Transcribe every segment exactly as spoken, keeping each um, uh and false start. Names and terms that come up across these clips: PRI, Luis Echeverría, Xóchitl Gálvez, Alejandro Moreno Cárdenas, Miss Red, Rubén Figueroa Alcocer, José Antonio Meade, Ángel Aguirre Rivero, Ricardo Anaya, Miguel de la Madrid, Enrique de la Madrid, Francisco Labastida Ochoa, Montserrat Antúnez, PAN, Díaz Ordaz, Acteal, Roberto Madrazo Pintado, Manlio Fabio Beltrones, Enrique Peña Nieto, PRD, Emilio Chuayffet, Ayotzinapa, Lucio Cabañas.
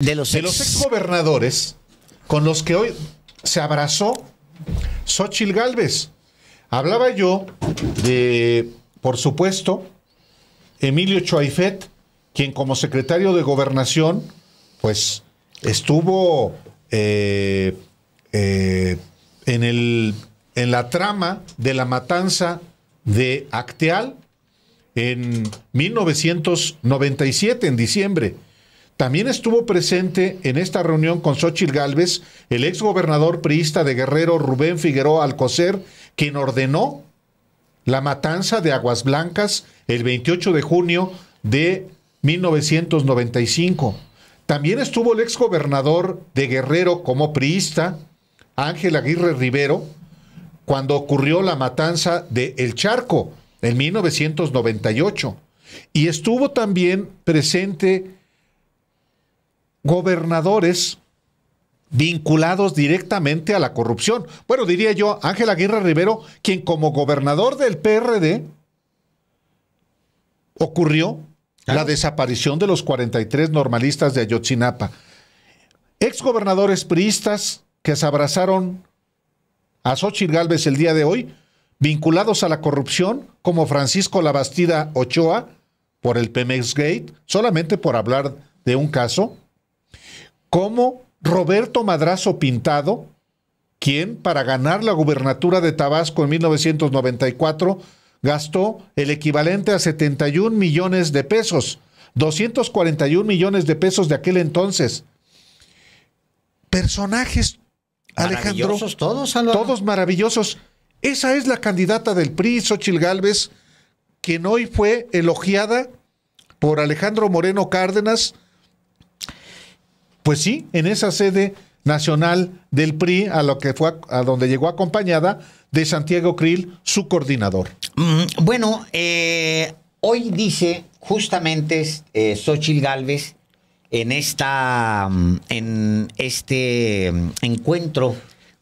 de los ex, de los ex gobernadores con los que hoy se abrazó Xóchitl Gálvez. Hablaba yo de, por supuesto, Emilio Chuayffet, quien como secretario de Gobernación, pues estuvo eh, eh, en, el, en la trama de la matanza de Acteal en mil novecientos noventa y siete, en diciembre. También estuvo presente en esta reunión con Xóchitl Gálvez el exgobernador priista de Guerrero Rubén Figueroa Alcocer, quien ordenó la matanza de Aguas Blancas el veintiocho de junio de mil novecientos noventa y cinco. También estuvo el exgobernador de Guerrero como priista, Ángel Aguirre Rivero, cuando ocurrió la matanza de El Charco en mil novecientos noventa y ocho. Y estuvo también presente gobernadores vinculados directamente a la corrupción. Bueno, diría yo, Ángel Aguirre Rivero, quien como gobernador del P R D ocurrió la desaparición de los cuarenta y tres normalistas de Ayotzinapa. Exgobernadores priistas que se abrazaron a Xóchitl Gálvez el día de hoy, vinculados a la corrupción, como Francisco Labastida Ochoa, por el Pemex Gate, solamente por hablar de un caso, como Roberto Madrazo Pintado, quien para ganar la gubernatura de Tabasco en mil novecientos noventa y cuatro gastó el equivalente a setenta y un millones de pesos, doscientos cuarenta y un millones de pesos de aquel entonces. Personajes, Alejandro, todos, todos maravillosos. Esa es la candidata del P R I, Xóchitl Gálvez, quien hoy fue elogiada por Alejandro Moreno Cárdenas. Pues sí, en esa sede nacional del P R I, a lo que fue a donde llegó acompañada de Santiago Creel, su coordinador. Bueno, eh, hoy dice justamente eh, Xóchitl Gálvez en esta en este encuentro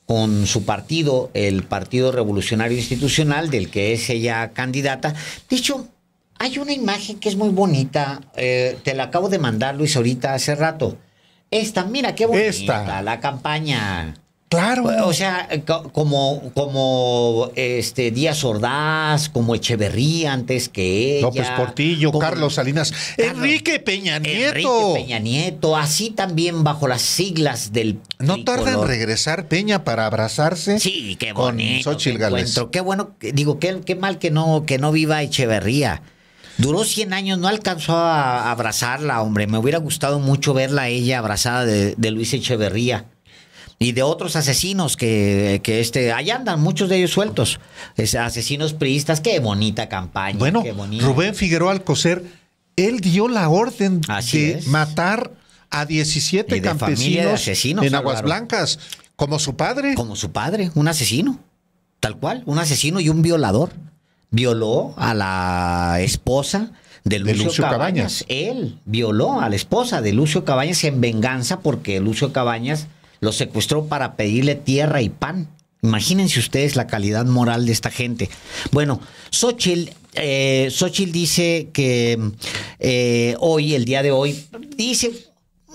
con su partido, el Partido Revolucionario Institucional, del que es ella candidata. De hecho, hay una imagen que es muy bonita, eh, te la acabo de mandar, Luis, ahorita hace rato. Esta, mira qué bonita, esta. La campaña. Claro. O sea, como, como este Díaz Ordaz, como Echeverría antes que ella. López Portillo, como Carlos Salinas, Carlos, Enrique Peña Nieto. Enrique Peña Nieto, así también bajo las siglas del tricolor. No tarda en regresar Peña para abrazarse. Sí, qué bonito. Con Xóchitl Gálvez. Qué bueno, digo, qué, qué mal que no, que no viva Echeverría. Duró cien años, no alcanzó a abrazarla, hombre. Me hubiera gustado mucho verla a ella abrazada de, de Luis Echeverría. Y de otros asesinos que, que este, allá andan, muchos de ellos sueltos. Es, asesinos priistas, qué bonita campaña. Bueno, qué bonita. Rubén Figueroa Alcocer, él dio la orden Así de es. matar a diecisiete campesinos asesinos, en Aguas claro. Blancas, como su padre. Como su padre, un asesino, tal cual, un asesino y un violador. Violó a la esposa de Lucio, de Lucio Cabañas. Cabañas. Él violó a la esposa de Lucio Cabañas en venganza porque Lucio Cabañas lo secuestró para pedirle tierra y pan. Imagínense ustedes la calidad moral de esta gente. Bueno, Xóchitl, eh, Xóchitl dice que eh, hoy, el día de hoy, dice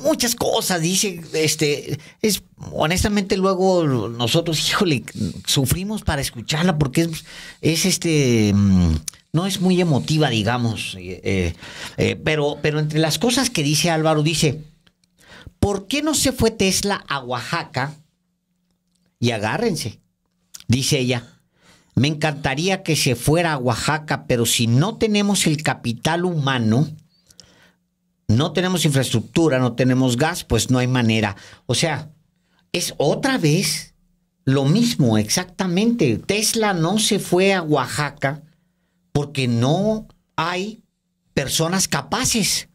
muchas cosas, dice, este, es honestamente luego nosotros, híjole, sufrimos para escucharla porque es, es este, no es muy emotiva, digamos, eh, eh, pero, pero entre las cosas que dice Álvaro, dice, ¿por qué no se fue Tesla a Oaxaca? Y agárrense, dice ella, me encantaría que se fuera a Oaxaca, pero si no tenemos el capital humano, no tenemos infraestructura, no tenemos gas, pues no hay manera. O sea, es otra vez lo mismo, exactamente. Tesla no se fue a Oaxaca porque no hay personas capaces.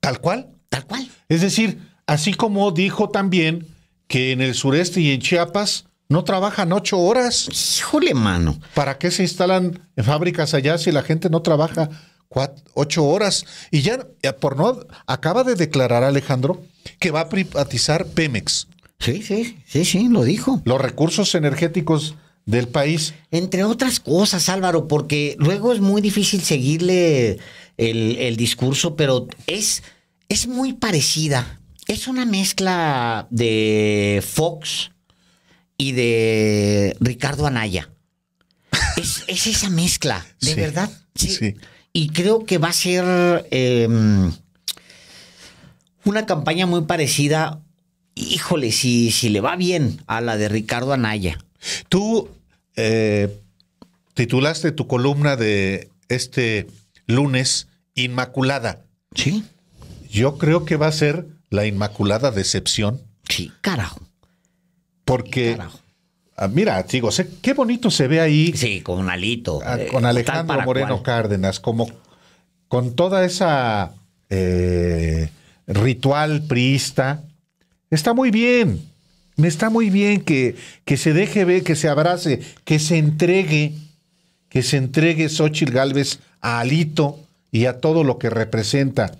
¿Tal cual? Tal cual. Es decir, así como dijo también que en el sureste y en Chiapas no trabajan ocho horas. Híjole, mano. ¿Para qué se instalan fábricas allá si la gente no trabaja Cuatro, ocho horas? Y ya, por no, acaba de declarar Alejandro que va a privatizar Pemex. Sí, sí, sí, sí, lo dijo. Los recursos energéticos del país. Entre otras cosas, Álvaro, porque luego es muy difícil seguirle el, el discurso, pero es, es muy parecida. Es una mezcla de Fox y de Ricardo Anaya. Es, es esa mezcla, de sí, verdad. Sí. Sí. Y creo que va a ser eh, una campaña muy parecida, híjole, si, si le va bien a la de Ricardo Anaya. Tú eh, titulaste tu columna de este lunes Inmaculada. Sí. Yo creo que va a ser la Inmaculada Decepción. Sí, carajo. Porque... Sí, carajo. Mira, digo, qué bonito se ve ahí. Sí, con Alito. Con Alejandro Moreno Cárdenas, como con toda esa eh, ritual priista. Está muy bien, está muy bien que, que se deje ver, que se abrace, que se entregue, que se entregue Xóchitl Gálvez a Alito y a todo lo que representa.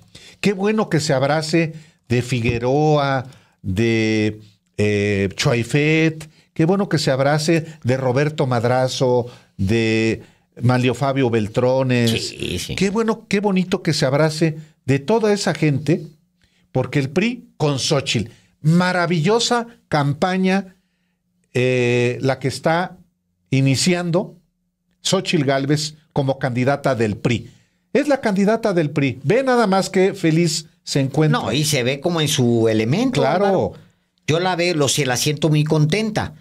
Qué bueno que se abrace de Figueroa, de eh, Chuayffet. Qué bueno que se abrace de Roberto Madrazo, de Manlio Fabio Beltrones. Sí, sí. Qué bueno, qué bonito que se abrace de toda esa gente, porque el P R I con Xóchitl. Maravillosa campaña eh, la que está iniciando Xóchitl Gálvez como candidata del P R I. Es la candidata del P R I. Ve nada más que feliz se encuentra. No, y se ve como en su elemento. Claro. Claro. Yo la veo, lo, la siento muy contenta.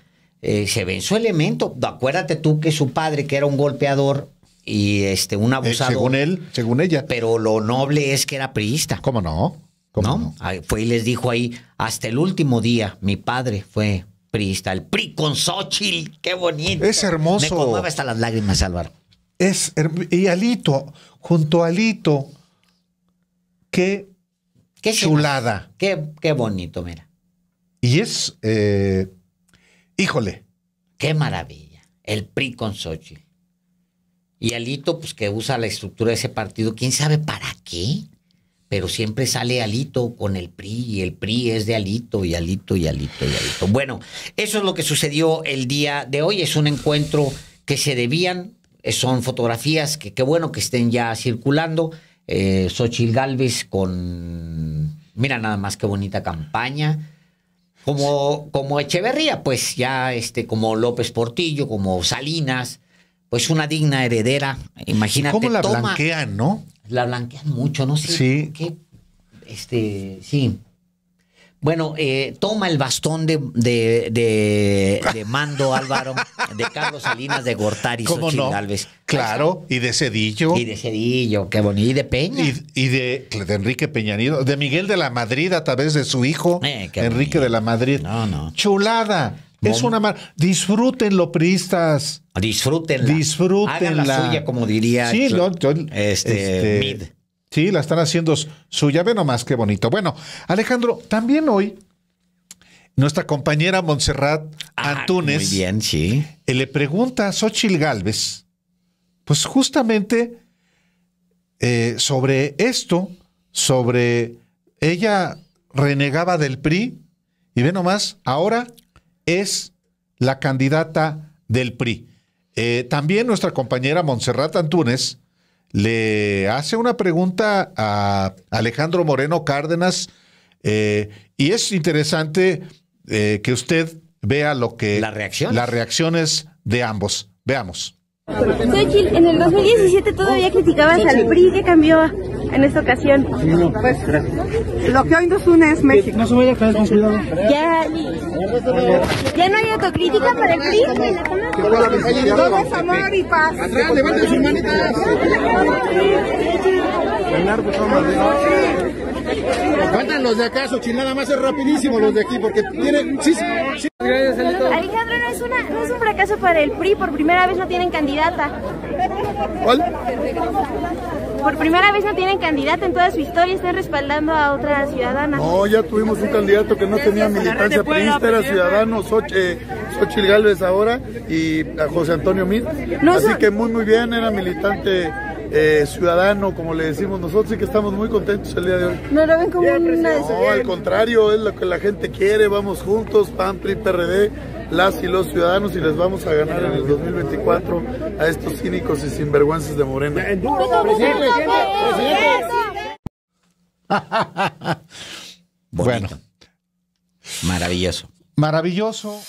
Eh, se ve en su elemento. Acuérdate tú que su padre, que era un golpeador y este un abusador. Eh, según él, según ella. Pero lo noble es que era priista. ¿Cómo no? ¿Cómo no? no? Ahí fue y les dijo ahí, hasta el último día, mi padre fue priista. El P R I con Xóchitl, qué bonito. Es hermoso. Me conmueve hasta las lágrimas, Álvaro. Es y Alito, junto a Alito, qué, ¿Qué chulada. Qué, qué bonito, mira. Y es, eh, híjole. Qué maravilla. El P R I con Xóchitl. Y Alito, pues que usa la estructura de ese partido, quién sabe para qué, pero siempre sale Alito con el P R I, y el P R I es de Alito, y Alito, y Alito, y Alito. Bueno, eso es lo que sucedió el día de hoy. Es un encuentro que se debían, son fotografías que qué bueno que estén ya circulando. Eh, Xóchitl Gálvez con, mira nada más qué bonita campaña. Como, como Echeverría, pues ya este, como López Portillo, como Salinas, pues una digna heredera. Imagínate. ¿Cómo la toma, blanquean, no? La blanquean mucho, no sé. Sí. ¿Qué? Este, sí. Bueno, eh, toma el bastón de, de, de, de mando, Álvaro, de Carlos Salinas de Gortari, Xóchitl no? Gálvez. Claro, y de Cedillo. Y de Cedillo, qué bonito. Y de Peña. Y, y de, de Enrique Peña Nieto. De Miguel de la Madrid a través de su hijo, eh, Enrique de la Madrid. No, no. Chulada. Mom. Es una mar... Disfrútenlo, priistas. Disfrútenla. Disfrútenla. Hagan la suya, como diría. Sí, yo, yo, este, este... Mid. Sí, la están haciendo suya. Ve nomás qué bonito. Bueno, Alejandro, también hoy nuestra compañera Montserrat Antúnez. Ah, muy bien, sí. Le pregunta a Xóchitl Gálvez, pues justamente eh, sobre esto, sobre ella renegaba del P R I y ve nomás, ahora es la candidata del P R I. Eh, también nuestra compañera Montserrat Antúnez le hace una pregunta a Alejandro Moreno Cárdenas eh, y es interesante eh, que usted vea lo que las reacciones, las reacciones de ambos. Veamos. Xóchitl, en el dos mil diecisiete todavía criticabas al P R I, ¿qué cambió en esta ocasión? No, pues, gracias. Lo que hoy nos une es México. No se vaya a caer con cuidado. Ya, ya no hay autocrítica para el P R I. Todo es amor y paz. Atrás, levanten sus manitas. Faltan los de acá, Xóchitl, nada más es rapidísimo los de aquí, porque tienen... Sí, sí. Alejandro, no es, una, no es un fracaso para el P R I, por primera vez no tienen candidata. ¿Cuál? Por primera vez no tienen candidata en toda su historia, están respaldando a otra ciudadana. No, ya tuvimos un candidato que no tenía militancia priista, era ciudadano, Xóchitl Gálvez ahora, y a José Antonio Meade. No, así que muy muy bien, era militante eh, ciudadano, como le decimos nosotros, y que estamos muy contentos el día de hoy. No lo ven como una de No, al contrario, es lo que la gente quiere, vamos juntos, P A N, P R I, P R D, las y los ciudadanos, y les vamos a ganar en el dos mil veinticuatro a estos cínicos y sinvergüenzas de Morena. Bueno. Maravilloso. Maravilloso.